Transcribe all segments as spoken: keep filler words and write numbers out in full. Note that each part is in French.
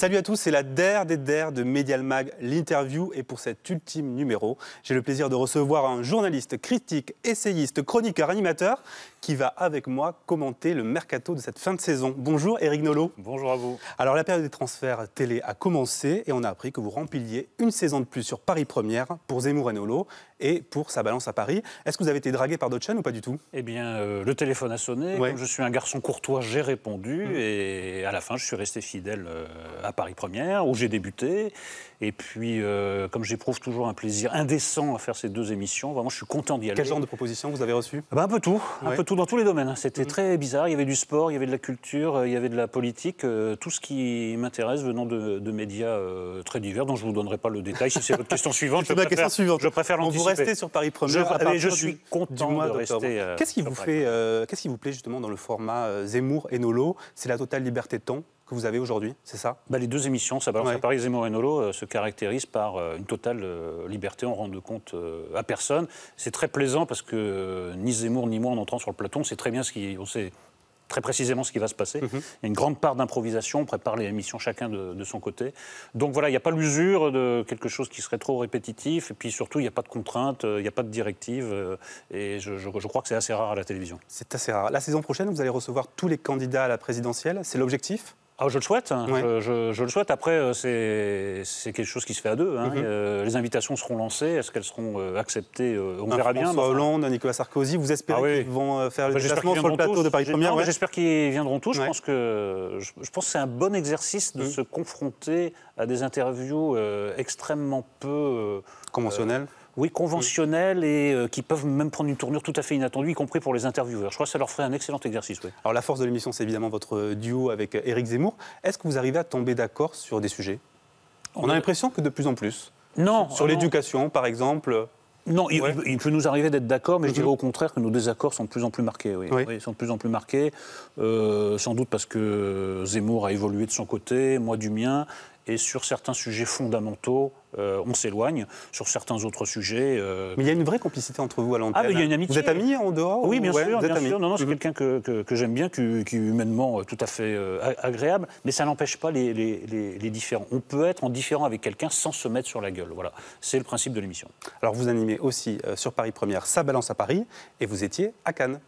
Salut à tous, c'est la D E R des D E R de Medialmag, l'interview. Et pour cet ultime numéro, j'ai le plaisir de recevoir un journaliste, critique, essayiste, chroniqueur, animateur qui va avec moi commenter le mercato de cette fin de saison. Bonjour Éric Naulleau. Bonjour à vous. Alors la période des transferts télé a commencé et on a appris que vous rempliez une saison de plus sur Paris Première pour Zemmour et Naulleau et pour Ça balance à Paris. Est-ce que vous avez été dragué par d'autres chaînes ou pas du tout? Eh bien, euh, le téléphone a sonné. Ouais. Comme je suis un garçon courtois, j'ai répondu. Mmh. Et à la fin, je suis resté fidèle euh, à Paris Première, où j'ai débuté. Et puis, euh, comme j'éprouve toujours un plaisir indécent à faire ces deux émissions, vraiment, je suis content d'y aller. Quel genre de propositions vous avez reçues? Ben, un peu tout, ouais. un peu tout dans tous les domaines. C'était mmh. très bizarre. Il y avait du sport, il y avait de la culture, il y avait de la politique. Euh, tout ce qui m'intéresse venant de, de médias euh, très divers, dont je ne vous donnerai pas le détail. Si c'est votre question suivante, je, la préfère, question suivante. je préfère l'anticiper. Rester sur Paris Première. Je, je suis content de rester. Euh, Qu'est-ce qui vous fait, euh, qu'est-ce qui vous plaît justement dans le format euh, Zemmour et Naulleau? C'est la totale liberté de ton que vous avez aujourd'hui, c'est ça? Bah, les deux émissions, Ça balance ouais. à Paris, Zemmour et Naulleau, euh, se caractérisent par euh, une totale euh, liberté, on ne rend de compte euh, à personne. C'est très plaisant parce que euh, ni Zemmour ni moi, en entrant sur le plateau, on sait très bien ce qui, on sait très précisément ce qui va se passer. Mmh. Il y a une grande part d'improvisation, on prépare les émissions chacun de, de son côté. Donc voilà, il n'y a pas l'usure de quelque chose qui serait trop répétitif, et puis surtout, il n'y a pas de contraintes, il n'y a pas de directives, et je, je, je crois que c'est assez rare à la télévision. C'est assez rare. La saison prochaine, vous allez recevoir tous les candidats à la présidentielle, c'est l'objectif? Ah, je le souhaite, hein. ouais. je, je, je le souhaite. Après, c'est quelque chose qui se fait à deux. Hein. Mm-hmm. euh, les invitations seront lancées, est-ce qu'elles seront euh, acceptées? euh, On un verra bien. François Hollande, Nicolas Sarkozy, vous espérez ah, oui. qu'ils vont faire le bah, déplacement sur le plateau tous. de Paris Première? ouais. J'espère qu'ils viendront tous. Ouais. Je pense que, je, je pense que c'est un bon exercice de mm. se confronter à des interviews euh, extrêmement peu... Euh, Conventionnelles euh, Oui, conventionnels et euh, qui peuvent même prendre une tournure tout à fait inattendue, y compris pour les intervieweurs. Je crois que ça leur ferait un excellent exercice. Oui. Alors la force de l'émission, c'est évidemment votre duo avec Éric Zemmour. Est-ce que vous arrivez à tomber d'accord sur des sujets? On, On a l'impression que de plus en plus. Non. Sur l'éducation, par exemple. Non, il, ouais. il peut nous arriver d'être d'accord, mais mm-hmm. je dirais au contraire que nos désaccords sont de plus en plus marqués. Oui, oui. oui sont de plus en plus marqués, euh, sans doute parce que Zemmour a évolué de son côté, moi du mien, et sur certains sujets fondamentaux, Euh, on s'éloigne. Sur certains autres sujets... Euh... Mais il y a une vraie complicité entre vous à l'antenne. Ah, mais il y a une amitié. Vous êtes amis en dehors? Oui, bien ou... sûr. Ouais, bien sûr. Non, non, c'est mmh. quelqu'un que, que, que j'aime bien, qui, qui est humainement tout à fait euh, agréable, mais ça n'empêche pas les, les, les, les différents. On peut être en différent avec quelqu'un sans se mettre sur la gueule. Voilà. C'est le principe de l'émission. Alors, vous animez aussi euh, sur Paris Première, Ça balance à Paris, et vous étiez à Cannes.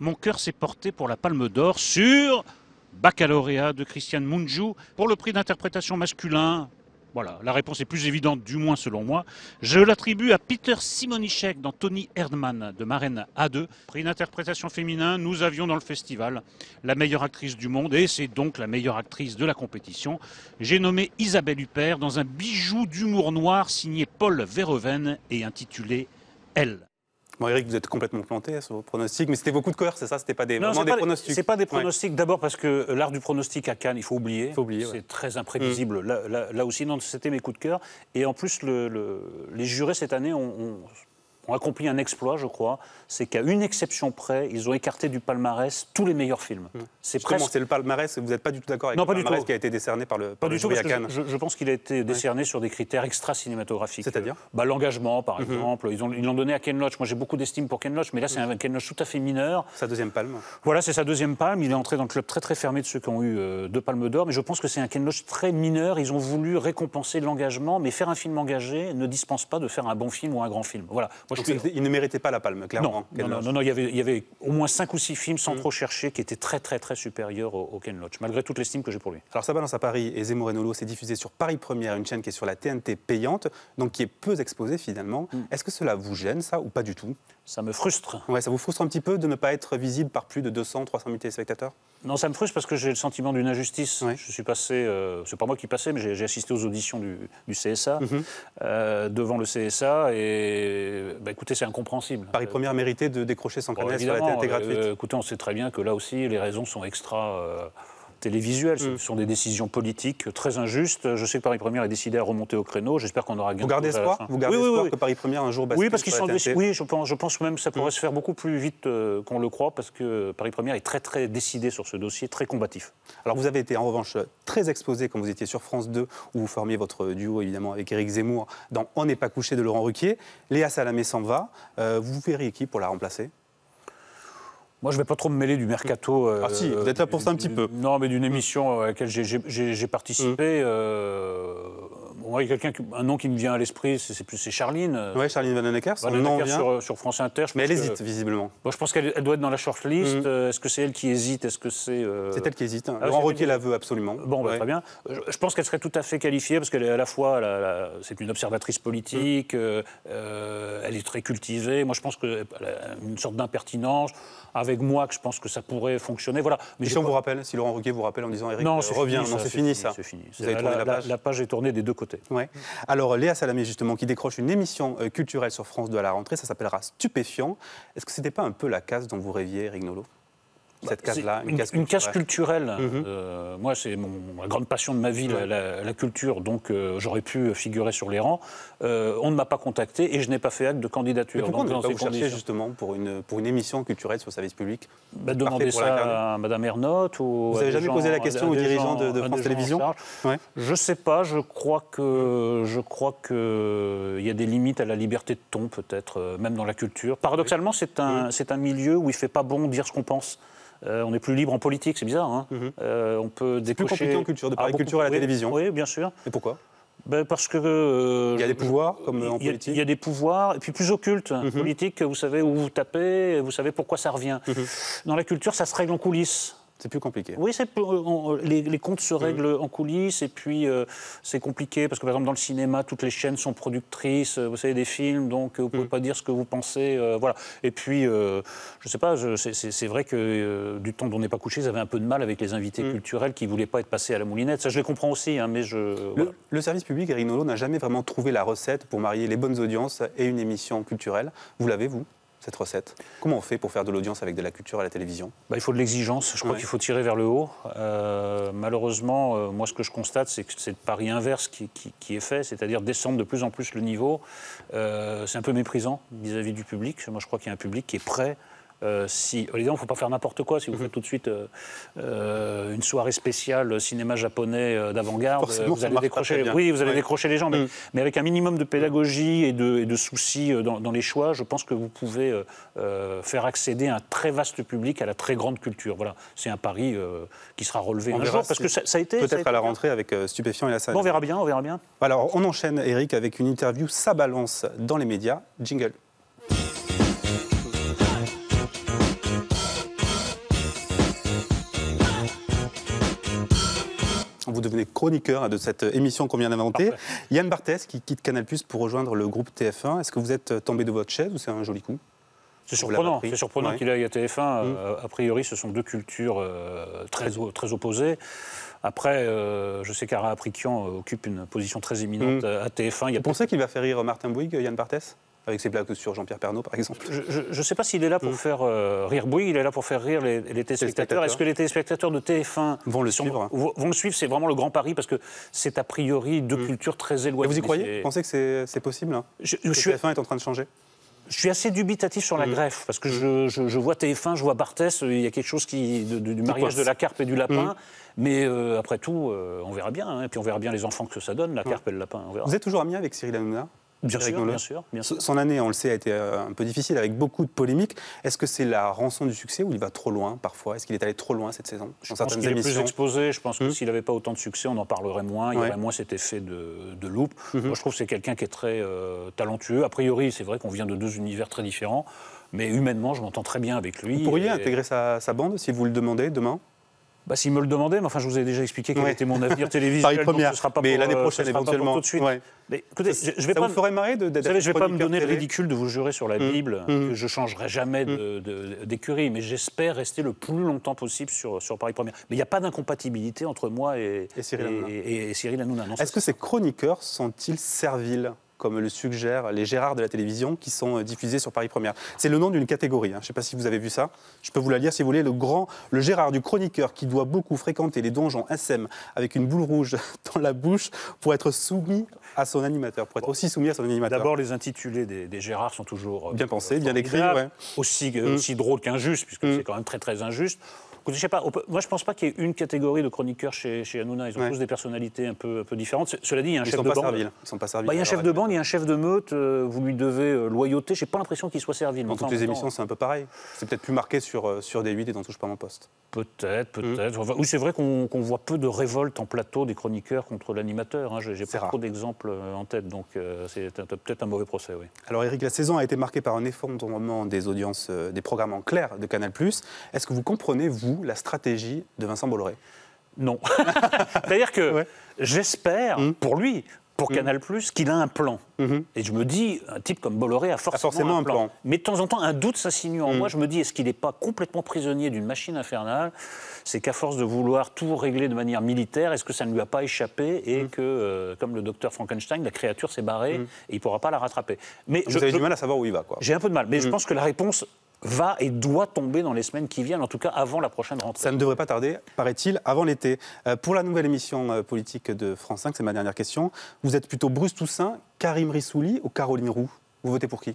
Mon cœur s'est porté pour la Palme d'Or sur Baccalauréat de Christian Mounjou pour le prix d'interprétation masculin. Voilà, la réponse est plus évidente, du moins selon moi. Je l'attribue à Peter Simonichek dans Tony Erdmann de Marraine A deux. Prix d'interprétation féminin, nous avions dans le festival la meilleure actrice du monde et c'est donc la meilleure actrice de la compétition. J'ai nommé Isabelle Huppert dans un bijou d'humour noir signé Paul Verhoeven et intitulé « Elle ». Bon, Éric, vous êtes complètement planté sur vos pronostics, mais c'était vos coups de cœur, c'est ça? C'était pas des, non, vraiment des pas pronostics? C'est pas des pronostics, ouais. d'abord parce que l'art du pronostic à Cannes, il faut oublier. Faut oublier c'est ouais. très imprévisible. Mmh. Là, là, là aussi, non, c'était mes coups de cœur. Et en plus, le, le, les jurés, cette année, ont, ont, ont accompli un exploit, je crois. C'est qu'à une exception près, ils ont écarté du palmarès tous les meilleurs films. Mmh. C'est presque... le palmarès, vous n'êtes pas du tout d'accord avec non, le palmarès qui a été décerné par le, par pas le du jury tout, parce à Cannes? Je, je pense qu'il a été décerné ouais. sur des critères extra-cinématographiques. C'est-à-dire bah, l'engagement, par mm-hmm. exemple. Ils l'ont ils donné à Ken Loach. Moi, j'ai beaucoup d'estime pour Ken Loach, mais là, c'est mm. un Ken Loach tout à fait mineur. Sa deuxième palme. Voilà, c'est sa deuxième palme. Il est entré dans le club très, très fermé de ceux qui ont eu euh, deux palmes d'or. Mais je pense que c'est un Ken Loach très mineur. Ils ont voulu récompenser l'engagement, mais faire un film engagé ne dispense pas de faire un bon film ou un grand film. Voilà. Moi, je suis... Il ne méritait pas la palme, clairement. Non. Non, non, non, non, il y avait, il y avait au moins cinq ou six films sans mmh. trop chercher qui étaient très, très, très supérieurs au, au Ken Loach, malgré toute l'estime que j'ai pour lui. Alors, Ça balance à Paris et Zemmour et Naulleau, c'est diffusé sur Paris Première, une chaîne qui est sur la T N T payante, donc qui est peu exposée finalement. Mmh. Est-ce que cela vous gêne, ça, ou pas du tout? Ça me frustre. Ouais, ça vous frustre un petit peu de ne pas être visible par plus de deux cents, trois cent mille téléspectateurs? Non, ça me frustre parce que j'ai le sentiment d'une injustice. Ouais. Je suis passé, euh, c'est pas moi qui passais, mais j'ai assisté aux auditions du, du C S A, mm-hmm. euh, devant le C S A, et bah, écoutez, c'est incompréhensible. Paris Première méritait de décrocher son canal sur la T N T gratuite. Euh, écoutez, on sait très bien que là aussi, les raisons sont extra... Euh, télévisuels, ce sont des décisions politiques très injustes. Je sais que Paris Première est décidée à remonter au créneau. J'espère qu'on aura gain. Vous gardez espoir? Vous gardez oui, espoir oui, oui. que Paris Première un jour bascule? Oui, parce qu'ils sont décidés. Oui, je pense, je pense même que ça pourrait mm. se faire beaucoup plus vite euh, qu'on le croit, parce que Paris Première est très très décidé sur ce dossier, très combatif. Alors vous avez été en revanche très exposé quand vous étiez sur France deux, où vous formiez votre duo évidemment avec Éric Zemmour dans On n'est pas couché de Laurent Ruquier. Léa Salamé s'en va. Euh, vous verriez qui pour la remplacer? Moi, je ne vais pas trop me mêler du mercato. Euh, ah si, vous êtes là pour ça un petit peu. Non, mais d'une émission à laquelle j'ai participé. Mmh. Euh, bon, il y a quelqu'un, un nom qui me vient à l'esprit, c'est plus c'est Charline. Oui, Charline Vanhoenacker, son nom vient. Sur, sur France Inter. Mais elle que, hésite, visiblement. Bon, je pense qu'elle doit être dans la shortlist. Mmh. Est-ce que c'est elle qui hésite? Est-ce que c'est... Euh... C'est elle qui hésite. Hein. Ah, Laurent Ruquier la veut absolument. Bon, bah, ouais. Très bien. Je, je pense qu'elle serait tout à fait qualifiée, parce qu'elle est à la fois, c'est une observatrice politique, mmh. euh, elle est très cultivée. Moi, je pense qu'elle a une sorte d'impertinence. Avec moi, que je pense que ça pourrait fonctionner. Voilà. Mais si on pas... vous rappelle, si Laurent Ruquier vous rappelle en disant Éric, non, euh, reviens, c'est fini ça. C'est fini. Vous avez tourné la, la page. La, la page est tournée des deux côtés. Ouais. Alors Léa Salamé, justement, qui décroche une émission culturelle sur France deux à la rentrée, ça s'appellera Stupéfiant. Est-ce que c'était pas un peu la casse dont vous rêviez, Éric Naulleau? Cette bah, case-là, une, une case culturelle. Une case culturelle. Mm-hmm. euh, moi, c'est ma grande passion de ma vie, ouais. la, la culture, donc euh, j'aurais pu figurer sur les rangs. Euh, on ne m'a pas contacté et je n'ai pas fait acte de candidature. Mais pourquoi donc, on ne pas vous chercher justement pour une, pour une émission culturelle sur le service public? Bah, demandez ça à Mme Ernotte ou... Vous n'avez jamais gens, posé la question aux dirigeants de, de France Télévisions? Ouais. Je ne sais pas, je crois qu'il y a des limites à la liberté de ton, peut-être, même dans la culture. Paradoxalement, c'est un, c'est un milieu où il ne fait pas bon dire ce qu'on pense. Euh, on est plus libre en politique, c'est bizarre. Hein. Mm-hmm. euh, on peut décocher... C'est plus compliqué en culture, de parler ah, beaucoup, culture à la oui, télévision. Oui, bien sûr. Et pourquoi? Ben parce que... Euh, il y a des pouvoirs, comme en politique. Il y a des pouvoirs, et puis plus occultes. Mm-hmm. Politique, vous savez où vous tapez, vous savez pourquoi ça revient. Mm-hmm. Dans la culture, ça se règle en coulisses. C'est plus compliqué. Oui, on, les, les comptes se règlent mmh. en coulisses et puis euh, c'est compliqué parce que par exemple dans le cinéma, toutes les chaînes sont productrices, vous savez, des films, donc vous ne pouvez mmh. pas dire ce que vous pensez, euh, voilà. Et puis, euh, je ne sais pas, c'est vrai que euh, du temps dont on n'est pas couché, ils avaient un peu de mal avec les invités mmh. culturels qui ne voulaient pas être passés à la moulinette. Ça, je les comprends aussi, hein, mais je... Le, voilà. Le service public, Éric Naulleau, n'a jamais vraiment trouvé la recette pour marier les bonnes audiences et une émission culturelle. Vous l'avez, vous ? Cette recette. Comment on fait pour faire de l'audience avec de la culture à la télévision? Bah, il faut de l'exigence, je crois ouais. qu'il faut tirer vers le haut. Euh, malheureusement, euh, moi ce que je constate, c'est que c'est le pari inverse qui, qui, qui est fait, c'est-à-dire descendre de plus en plus le niveau. Euh, c'est un peu méprisant vis-à-vis du public. Moi je crois qu'il y a un public qui est prêt. Euh, si, évidemment, il ne faut pas faire n'importe quoi. Si vous faites tout de suite euh, euh, une soirée spéciale cinéma japonais euh, d'avant-garde, euh, vous allez décrocher. Oui, vous allez ouais. décrocher les gens, mais, mm. mais avec un minimum de pédagogie et de, et de soucis dans, dans les choix, je pense que vous pouvez euh, faire accéder un très vaste public à la très grande culture. Voilà, c'est un pari euh, qui sera relevé on un jour, parce que ça, ça a été peut-être à la rentrée avec euh, Stupéfiant et la salle. Bon, on verra bien, on verra bien. Alors, on enchaîne, Éric, avec une interview. Ça balance dans les médias. Jingle. Vous devenez chroniqueur de cette émission qu'on vient d'inventer. Yann Barthès qui quitte Canal Plus pour rejoindre le groupe T F un. Est-ce que vous êtes tombé de votre chaise ou c'est un joli coup? C'est surprenant, c'est surprenant ouais. qu'il aille à T F un. Mmh. Euh, a priori, ce sont deux cultures euh, très, très opposées. Après, euh, je sais qu'Ara Aprikian occupe une position très éminente mmh. à T F un. Il y a... Vous pensez qu'il va faire rire Martin Bouygues, Yann Barthès? Avec ses blagues sur Jean-Pierre Pernaud, par exemple. Je ne sais pas s'il est là pour mmh. faire euh, rire Bouygues, il est là pour faire rire les, les téléspectateurs. Est-ce que les téléspectateurs de T F un vont le sont, suivre vont, vont le suivre, c'est vraiment le grand pari, parce que c'est a priori deux mmh. cultures très éloignées. Et vous y croyez? Vous pensez que c'est possible hein je, je, je, T F un est en train de changer? Je suis assez dubitatif sur la mmh. greffe, parce que je, je, je vois T F un, je vois Barthès, il y a quelque chose qui, de, de, du mariage de la carpe et du lapin, mmh. mais euh, après tout, euh, on verra bien, hein, et puis on verra bien les enfants que ça donne, la carpe mmh. et le lapin. On verra. Vous êtes toujours ami avec Cyril Hanouna? Bien sûr, bien sûr, bien sûr. Son année, on le sait, a été un peu difficile, avec beaucoup de polémiques. Est-ce que c'est la rançon du succès ou il va trop loin parfois? Est-ce qu'il est allé trop loin cette saison? Je pense qu'il est plus exposé. Je pense mmh. que s'il n'avait pas autant de succès, on en parlerait moins. Il y aurait moins cet effet de, de loupe. Mmh. Moi, je trouve que c'est quelqu'un qui est très euh, talentueux. A priori, c'est vrai qu'on vient de deux univers très différents, mais humainement, je m'entends très bien avec lui. Vous pourriez et... intégrer sa, sa bande, si vous le demandez, demain? Bah, s'il me le demandait, mais enfin, je vous ai déjà expliqué quel ouais. était mon avenir télévisuel, donc ce ne sera pas mais pour l'année prochaine, euh, éventuellement. Tout de suite. Ouais. Mais, écoutez, ça, je vais ça pas vous ferait marrer de, de, vous savez, je ne vais pas me donner le ridicule de vous jurer sur la mmh. Bible mmh. que je ne changerai jamais mmh. d'écurie, mais j'espère rester le plus longtemps possible sur, sur Paris Première. Mais il n'y a pas d'incompatibilité entre moi et, et Cyril et, et, et Cyril Hanouna. Est-ce que ces chroniqueurs sont-ils serviles, comme le suggèrent les Gérards de la télévision qui sont diffusés sur Paris Première? C'est le nom d'une catégorie, hein. Je ne sais pas si vous avez vu ça, je peux vous la lire si vous voulez. Le grand, le Gérard du chroniqueur qui doit beaucoup fréquenter les donjons S M avec une boule rouge dans la bouche pour être soumis à son animateur, pour être bon, aussi soumis à son animateur. D'abord, les intitulés des, des Gérards sont toujours... Bien euh, pensés, bien écrits, ouais. Aussi, euh, mmh. aussi drôles qu'injustes, puisque mmh. c'est quand même très très injuste. Écoutez, je sais pas, peut, moi je ne pense pas qu'il y ait une catégorie de chroniqueurs chez, chez Hanouna. Ils ont ouais. tous des personnalités un peu, un peu différentes. Cela dit, il y a un ils chef de bande. Ils sont pas serviles. Bah, il y a un chef de bande, il y a un chef de meute, euh, vous lui devez euh, loyauté. Je n'ai pas l'impression qu'il soit servile. Dans toutes les émissions, c'est un peu pareil. C'est peut-être plus marqué sur, euh, sur D huit et dans Touche pas mon poste. Peut-être, peut-être. Mmh. Oui, c'est vrai qu'on qu'on voit peu de révolte en plateau des chroniqueurs contre l'animateur. Hein. Je n'ai pas rare. trop d'exemples en tête, donc euh, c'est peut-être un mauvais procès, oui. Alors Éric, la saison a été marquée par un effondrement des audiences, euh, des programmes en clair de Canal Plus. Est-ce que vous comprenez, vous, la stratégie de Vincent Bolloré ? Non. C'est-à-dire que ouais. j'espère, mmh. pour lui, pour mmh. Canal+, qu'il a un plan. Mmh. Et je me dis, un type comme Bolloré a forcément, a forcément un, plan. un plan. Mais de temps en temps, un doute s'insinue en mmh. moi. Je me dis, est-ce qu'il n'est pas complètement prisonnier d'une machine infernale ? C'est qu'à force de vouloir tout régler de manière militaire, est-ce que ça ne lui a pas échappé et mmh. que, euh, comme le docteur Frankenstein, la créature s'est barrée mmh. et il ne pourra pas la rattraper. Mais Vous je, avez je, du mal à savoir où il va, quoi. J'ai un peu de mal, mais mmh. je pense que la réponse va et doit tomber dans les semaines qui viennent, en tout cas avant la prochaine rentrée. Ça ne devrait pas tarder, paraît-il, avant l'été. Euh, pour la nouvelle émission politique de France cinq, c'est ma dernière question, vous êtes plutôt Bruce Toussaint, Karim Rissouli ou Caroline Roux? Vous votez pour qui?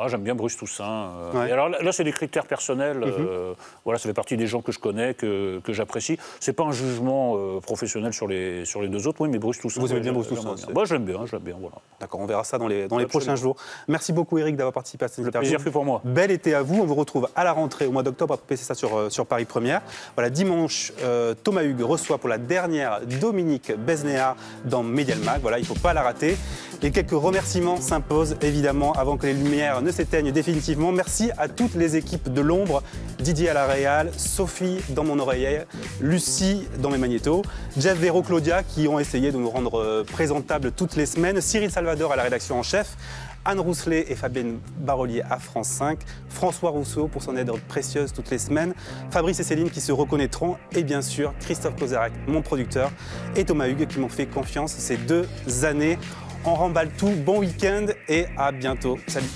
Ah, j'aime bien Bruce Toussaint. Euh, ouais. et alors là, c'est des critères personnels. Mm-hmm. euh, voilà, ça fait partie des gens que je connais, que, que j'apprécie. C'est pas un jugement euh, professionnel sur les, sur les deux autres, oui, mais Bruce Toussaint. Vous aimez bien Bruce Toussaint? Moi, je l'aime bien, je l'aime bien, voilà. D'accord, on verra ça dans les, dans les prochains jours. Merci beaucoup, Éric, d'avoir participé à cette interview. Le plaisir fut pour moi. Bel été à vous. On vous retrouve à la rentrée au mois d'octobre à P C S A sur, sur Paris Première. Voilà, dimanche, euh, Thomas Hugues reçoit pour la dernière Dominique Besnéard dans Medialmag. Voilà, il ne faut pas la rater. Et quelques remerciements s'imposent, évidemment, avant que les lumières ne s'éteignent définitivement. Merci à toutes les équipes de l'ombre. Didier à la Réal, Sophie dans mon oreiller, Lucie dans mes magnétos, Jeff Véro, Claudia qui ont essayé de nous rendre présentables toutes les semaines, Cyril Salvador à la rédaction en chef, Anne Rousselet et Fabienne Barolier à France cinq, François Rousseau pour son aide précieuse toutes les semaines, Fabrice et Céline qui se reconnaîtront et bien sûr Christophe Cozarec, mon producteur, et Thomas Hugues qui m'ont fait confiance ces deux années. On remballe tout, bon week-end et à bientôt. Salut.